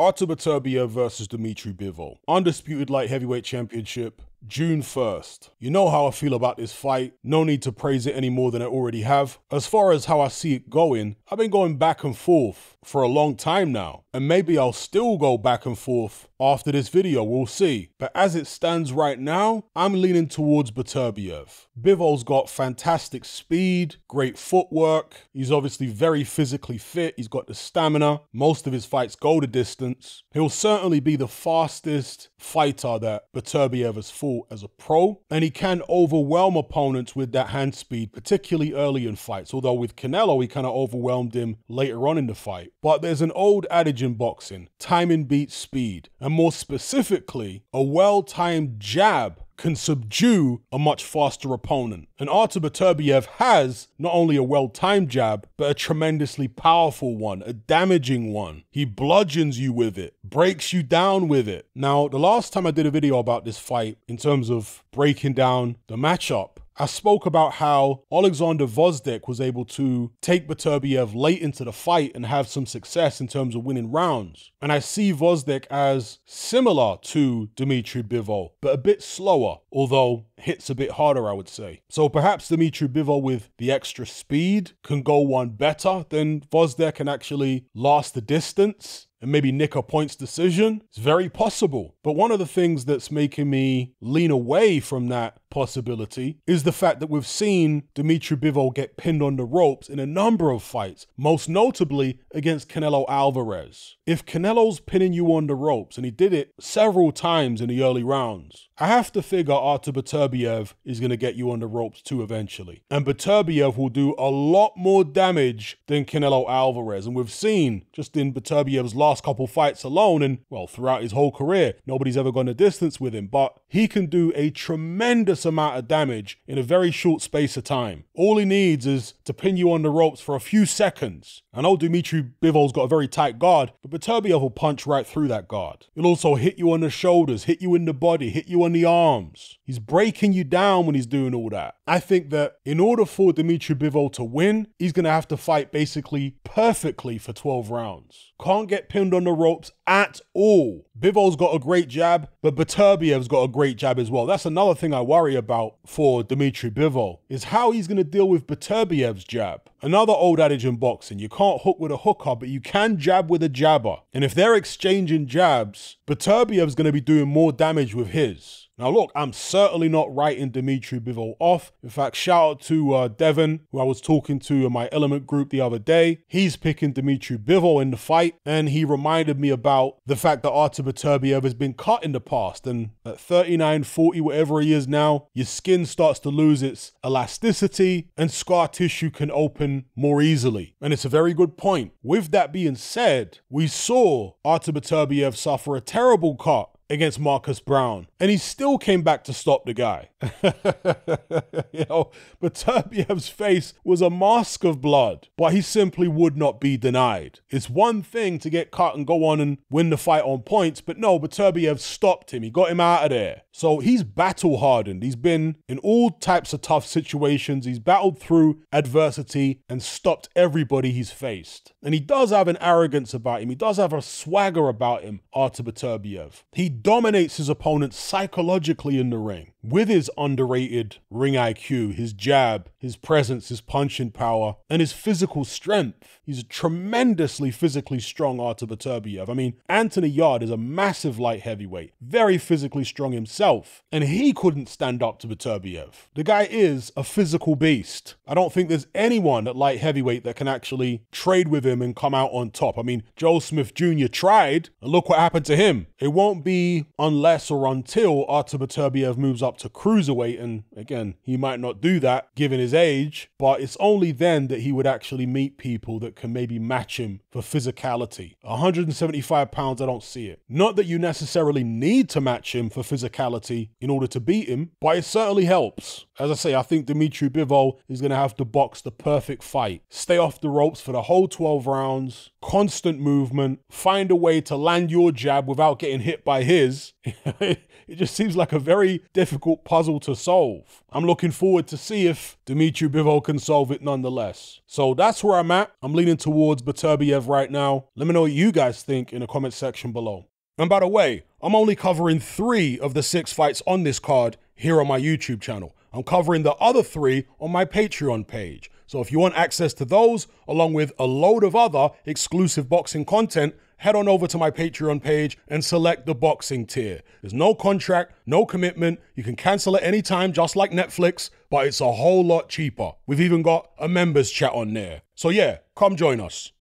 Artur Beterbiev versus Dmitry Bivol. Undisputed light heavyweight championship, June 1st. You know how I feel about this fight. No need to praise it any more than I already have. As far as how I see it going, I've been going back and forth for a long time now, and maybe I'll still go back and forth after this video, we'll see. But as it stands right now, I'm leaning towards Beterbiev. Bivol's got fantastic speed, great footwork. He's obviously very physically fit. He's got the stamina. Most of his fights go the distance. He'll certainly be the fastest fighter that Beterbiev has fought as a pro, and he can overwhelm opponents with that hand speed, particularly early in fights, although with Canelo he kind of overwhelmed him later on in the fight. But there's an old adage in boxing, timing beats speed, and more specifically, a well-timed jab can subdue a much faster opponent. And Artur Beterbiev has not only a well-timed jab, but a tremendously powerful one, a damaging one. He bludgeons you with it, breaks you down with it. Now, the last time I did a video about this fight, in terms of breaking down the matchup, I spoke about how Oleksandr Gvozdyk was able to take Beterbiev late into the fight and have some success in terms of winning rounds. And I see Gvozdyk as similar to Dmitry Bivol, but a bit slower, although hits a bit harder, I would say. So perhaps Dmitry Bivol with the extra speed can go one better than Gvozdyk and actually last the distance and maybe nick a points decision. It's very possible. But one of the things that's making me lean away from that possibility is the fact that we've seen Dmitry Bivol get pinned on the ropes in a number of fights, most notably against Canelo Alvarez. If Canelo's pinning you on the ropes, and he did it several times in the early rounds, I have to figure Artur Beterbiev is going to get you on the ropes too eventually. And Beterbiev will do a lot more damage than Canelo Alvarez. And we've seen just in Beterbiev's last couple fights alone, and well, throughout his whole career, nobody's ever gone a distance with him, but he can do a tremendous amount of damage in a very short space of time. All he needs is to pin you on the ropes for a few seconds. I know Dmitry Bivol's got a very tight guard, but Beterbiev will punch right through that guard. He'll also hit you on the shoulders, hit you in the body, hit you on the arms. He's breaking you down when he's doing all that. I think that in order for Dmitry Bivol to win, he's going to have to fight basically perfectly for 12 rounds. Can't get pinned on the ropes at all. Bivol's got a great jab, but Beterbiev's got a great jab as well. That's another thing I worry about for Dmitry Bivol, is how he's going to deal with Beterbiev's jab. Another old adage in boxing, you can't hook with a hooker, but you can jab with a jabber. And if they're exchanging jabs, Beterbiev's going to be doing more damage with his. Now look, I'm certainly not writing Dmitry Bivol off. In fact, shout out to Devin, who I was talking to in my Element group the other day. He's picking Dmitry Bivol in the fight, and he reminded me about the fact that Artur Beterbiev has been cut in the past, and at 39, 40, whatever he is now, your skin starts to lose its elasticity, and scar tissue can open more easily. And it's a very good point. With that being said, we saw Artur Beterbiev suffer a terrible cut against Marcus Browne, and he still came back to stop the guy. You know, Beterbiev's face was a mask of blood, but he simply would not be denied. It's one thing to get cut and go on and win the fight on points, but no, Beterbiev stopped him. He got him out of there. So he's battle hardened. He's been in all types of tough situations. He's battled through adversity and stopped everybody he's faced. And he does have an arrogance about him. He does have a swagger about him, Artur Beterbiev. He dominates his opponent psychologically in the ring with his underrated ring IQ, his jab, his presence, his punching power, and his physical strength. He's a tremendously physically strong Artur Beterbiev. I mean, Anthony Yarde is a massive light heavyweight, very physically strong himself, and he couldn't stand up to Beterbiev. The guy is a physical beast. I don't think there's anyone at light heavyweight that can actually trade with him and come out on top. I mean, Joe Smith Jr. tried, and look what happened to him. It won't be unless or until Artur Beterbiev moves up to cruiserweight, and again, he might not do that given his age, but it's only then that he would actually meet people that can maybe match him for physicality. 175 pounds, I don't see it. Not that you necessarily need to match him for physicality in order to beat him, but it certainly helps. As I say, I think Dmitry Bivol is going to have to box the perfect fight. Stay off the ropes for the whole 12 rounds, constant movement, find a way to land your jab without getting hit by his. It just seems like a very difficult puzzle to solve. I'm looking forward to see if Dmitry Bivol can solve it nonetheless. So that's where I'm at. I'm leaning towards Beterbiev right now. Let me know what you guys think in the comment section below. And by the way, I'm only covering 3 of the 6 fights on this card here on my YouTube channel. I'm covering the other 3 on my Patreon page. So if you want access to those, along with a load of other exclusive boxing content, head on over to my Patreon page and select the boxing tier. There's no contract, no commitment. You can cancel at any time, just like Netflix, but it's a whole lot cheaper. We've even got a members chat on there. So yeah, come join us.